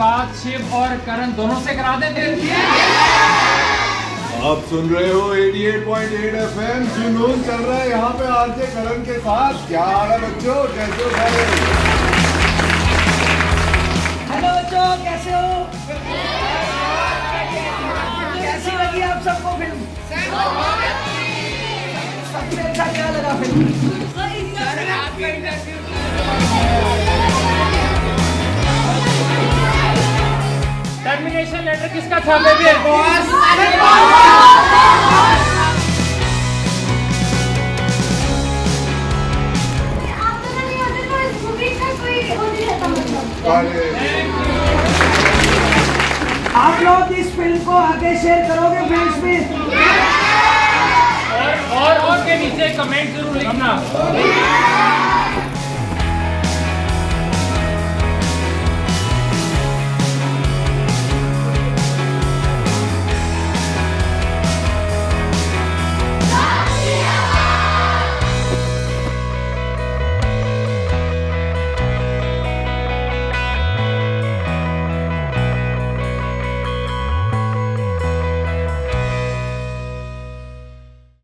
बात शिव और करण दोनों से करा देते हैं। आप सुन रहे हो 88.8 एफएम जुनून चल रहा है यहाँ पे आरजे करण के साथ। क्या हाल है बच्चों, कैसे हो? हेलो बच्चों, कैसे हो? कैसी लगी आप सबको फिल्म? सबसे अच्छा क्या लगा फिल्म? टर्मिनेशन लेटर किसका था बेबी? बॉस। आप लोग इस फिल्म को आगे शेयर करोगे फ्रेंड्स में? और के नीचे कमेंट जरूर लिखना।